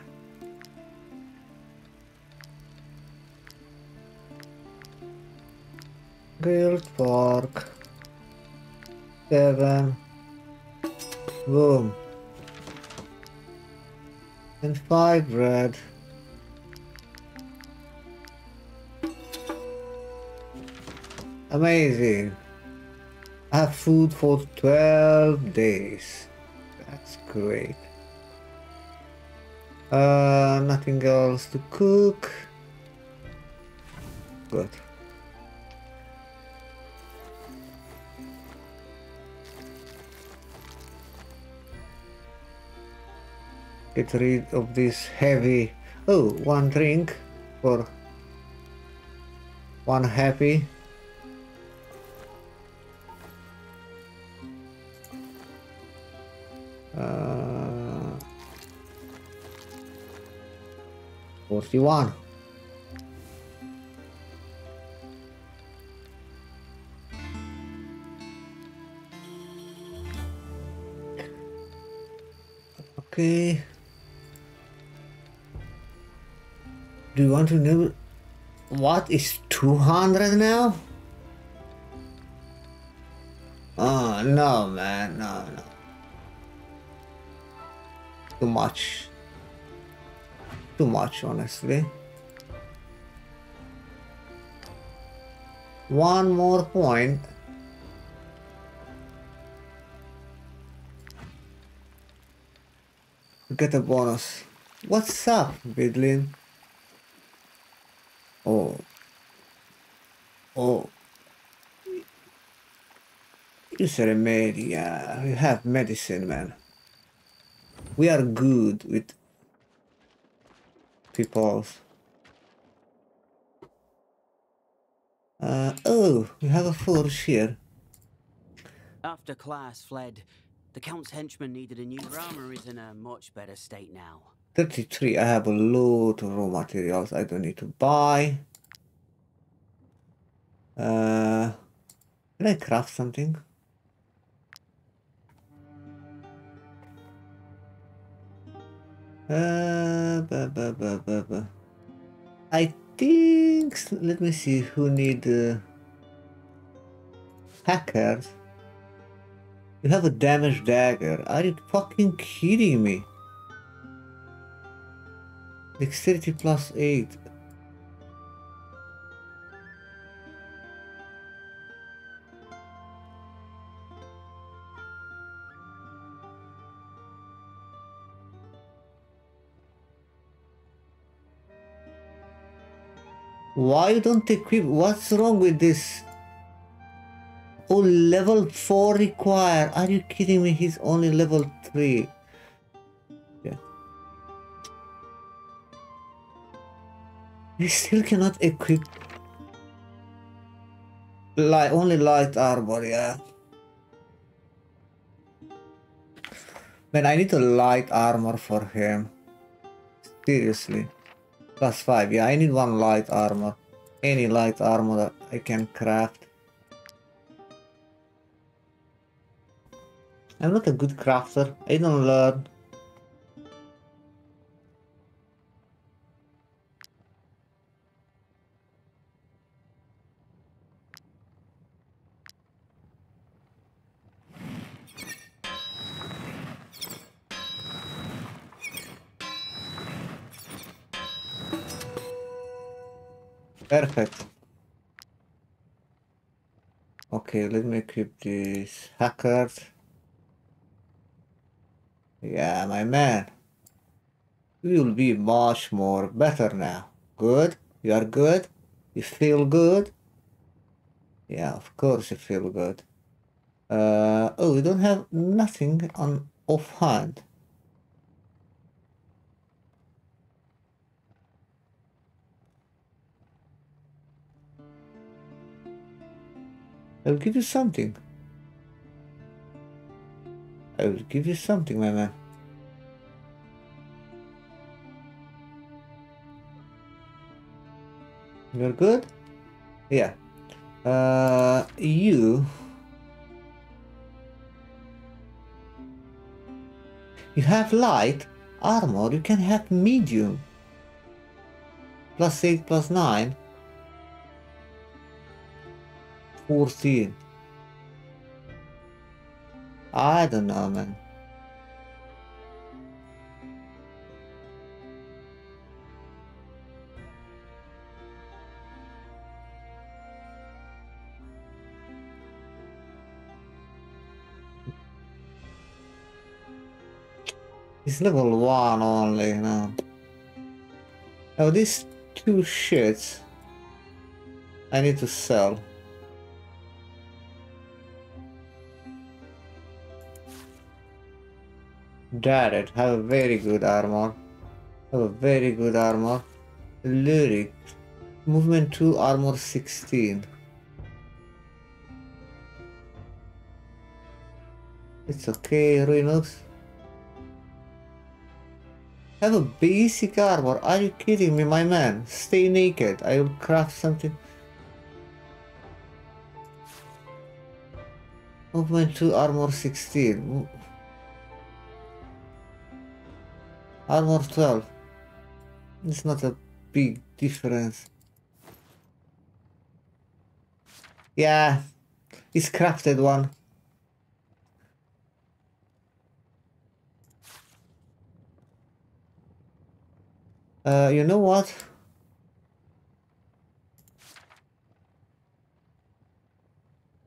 Grilled pork. Seven. Boom. And five bread. Amazing. I have food for twelve days. That's great. Uh, nothing else to cook. Good. Get rid of this heavy. Oh, one drink for one happy. Uh, forty-one. Okay. Do you want to know what is two hundred now? Oh no, man, no, no. Too much, too much, honestly. One more point get a bonus. What's up, Bidlin? Oh. Oh. Use a remedy. Yeah, we have medicine, man. We are good with people. Uh, oh, we have a forge here. After class fled, the Count's henchmen needed a new armor. Is in a much better state now. thirty-three, I have a lot of raw materials I don't need to buy. Uh, can I craft something? Uh, bah, bah, bah, bah, bah. I think, let me see who need uh, hackers. You have a damaged dagger. Are you fucking kidding me? Dexterity plus eight. Why you don't equip? What's wrong with this? Oh, level four required. Are you kidding me? He's only level three. Yeah. We still cannot equip. Like only light armor, yeah. Man, I need a light armor for him. Seriously. Plus five, yeah, I need one light armor. Any light armor that I can craft. I'm not a good crafter, I don't learn. Perfect. Okay, let me equip this hacker. Yeah, my man. You will be much more better now. Good? You are good? You feel good? Yeah, of course you feel good. Uh, oh, we don't have nothing on offhand. I'll give you something. I will give you something, my man. You're good? Yeah. Uh, you... You have light armor, you can have medium. Plus eight, plus nine. fourteen. I don't know, man. It's level one only now. Now these two shits I need to sell. Jared, have a very good armor. Have a very good armor. Lyric. Movement two, armor sixteen. It's okay, Ruinox. Have a basic armor. Are you kidding me, my man? Stay naked. I will craft something. Movement two, armor sixteen. Armor twelve. It's not a big difference. Yeah, it's crafted one. Uh, you know what?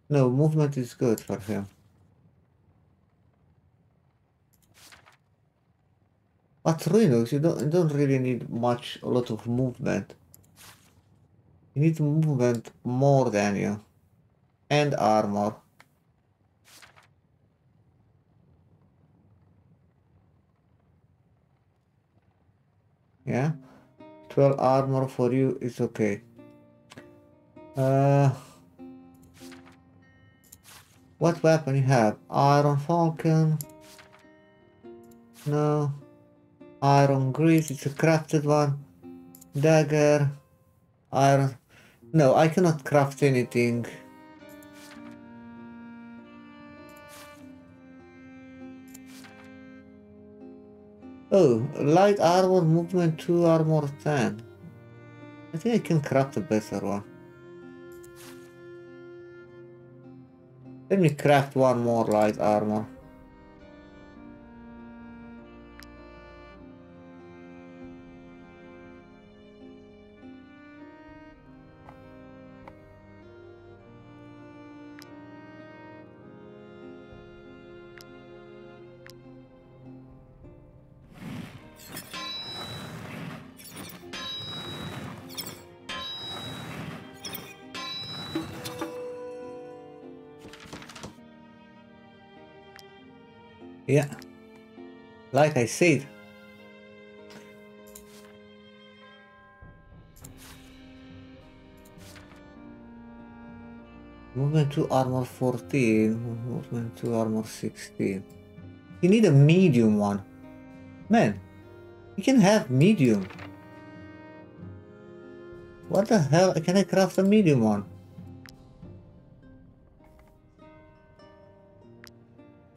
No, movement is good for him. But Ruinox, you don't, you don't really need much, a lot of movement. You need movement more than you. And armor. Yeah? twelve armor for you is okay. Uh, what weapon you have? Iron Falcon? No. Iron Grease, it's a crafted one. Dagger. Iron... No, I cannot craft anything. Oh, light armor, movement two, armor ten. I think I can craft a better one. Let me craft one more light armor. Yeah, like I said, movement to armor fourteen, movement to armor sixteen. You need a medium one, man. You can have medium. What the hell? Can I craft a medium one?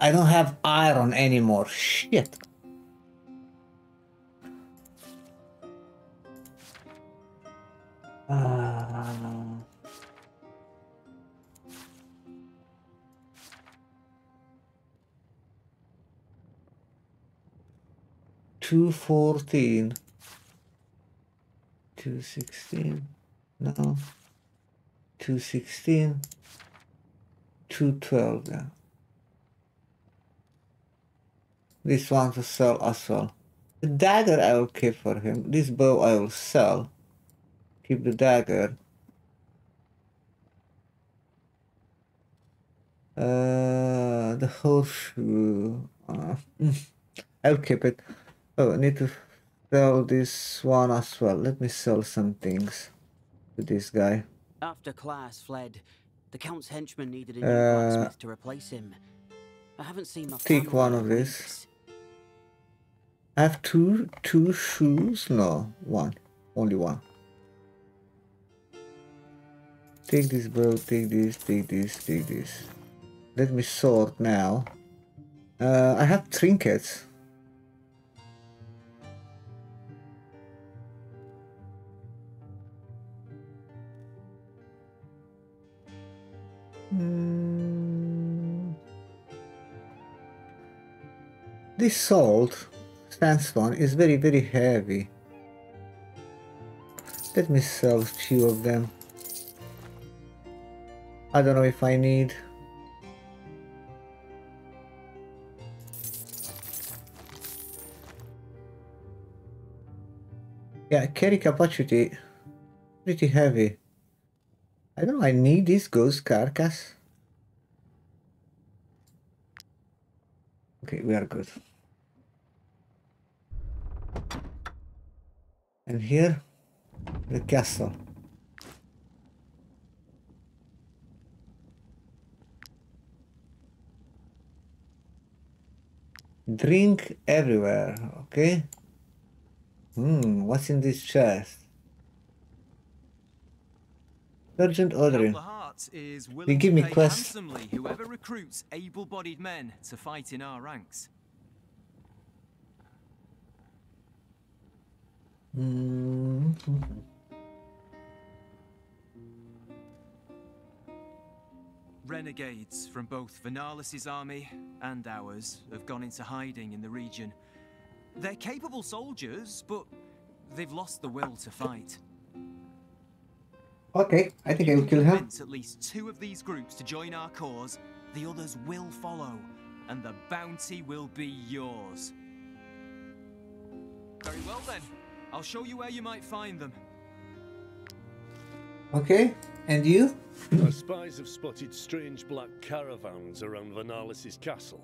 I don't have iron anymore. Shit. Uh... Two fourteen. Two sixteen. No. Two sixteen. Two twelve. Yeah. This one to sell as well. The dagger I will keep for him. This bow I will sell. Keep the dagger. Uh, the horseshoe. Uh, I'll keep it. Oh, I need to sell this one as well. Let me sell some things to this guy. After class fled, the Count's henchman needed a new blacksmith to replace him. I haven't seen my Take one of these. I have two two shoes? No, one. Only one. Take this bro, take this, take this, take this. Let me sort now. Uh, I have trinkets. Mm. This salt sandstone is very very heavy. Let me sell a few of them. I don't know if I need. Yeah, carry capacity pretty heavy. I don't know, I need this ghost carcass. Okay, we are good. And here, the castle. Drink everywhere, okay? Hmm, what's in this chest? Urgent ordering. They give me quests. Whoever recruits able-bodied men to fight in our ranks. Mm-hmm. Renegades from both Venalis's army and ours have gone into hiding in the region. They're capable soldiers, but they've lost the will to fight. Okay, I think I will kill him. At least two of these groups to join our cause. The others will follow, and the bounty will be yours. Very well then. I'll show you where you might find them. Okay, and you? Our spies have spotted strange black caravans around Vanalis's castle.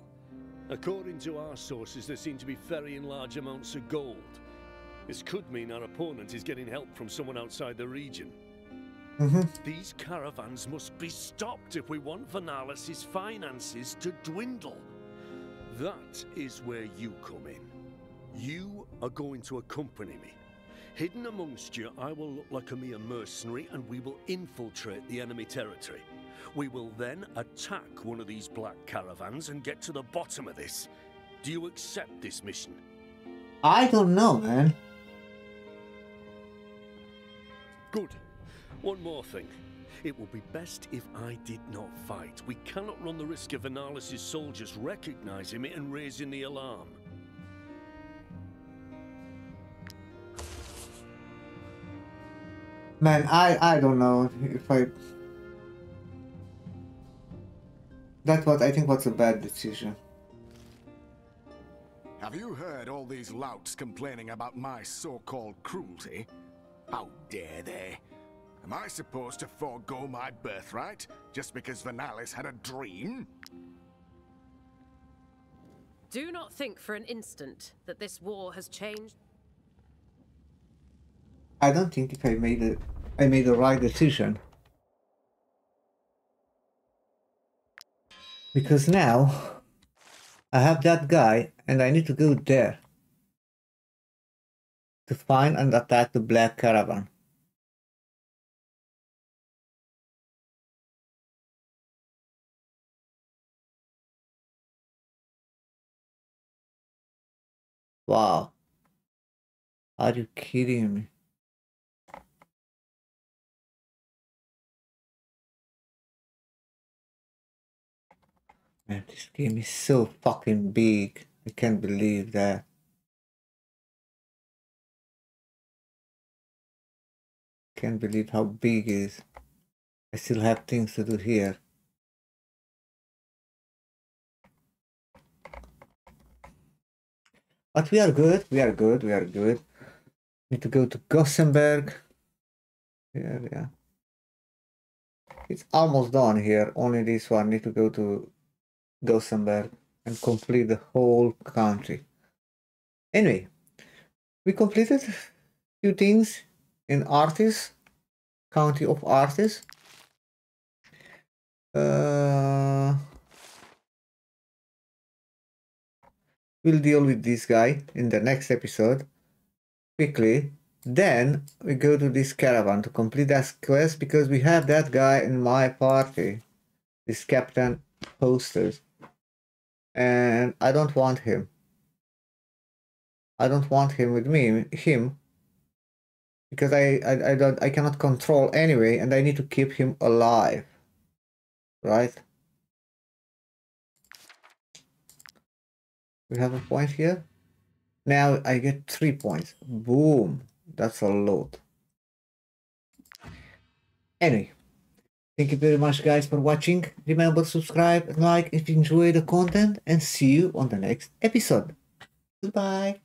According to our sources, they seem to be ferrying large amounts of gold. This could mean our opponent is getting help from someone outside the region. Mm-hmm. These caravans must be stopped if we want Vanalis's finances to dwindle. That is where you come in. You are going to accompany me. Hidden amongst you, I will look like a mere mercenary, and we will infiltrate the enemy territory. We will then attack one of these black caravans and get to the bottom of this. Do you accept this mission? I don't know, man. Good. One more thing. It will be best if I did not fight. We cannot run the risk of Vanalis's soldiers recognizing it and raising the alarm. Man, I, I don't know if I... That's what I think was a bad decision. Have you heard all these louts complaining about my so-called cruelty? How dare they? Am I supposed to forego my birthright just because Vanalis had a dream? Do not think for an instant that this war has changed. I don't think if I made it, I made the right decision. Because now I have that guy and I need to go there to find and attack the black caravan. Wow. Are you kidding me? Man, this game is so fucking big. I can't believe that. Can't believe how big it is. I still have things to do here. But we are good, we are good, we are good. Need to go to Gothenburg. Yeah, yeah. It's almost done here. Only this one. Need to go to Gothenburg and complete the whole country. Anyway, we completed a few things in Arthes, county of Arthes. Uh, we'll deal with this guy in the next episode quickly. Then we go to this caravan to complete that quest because we have that guy in my party, this Captain Posters. And I don't want him. I don't want him with me, him, because I, I, I don't I cannot control anyway, and I need to keep him alive, right? We have a point here. Now I get three points. Boom! That's a lot. Anyway, thank you very much, guys, for watching. Remember to subscribe and like if you enjoy the content, and see you on the next episode. Goodbye.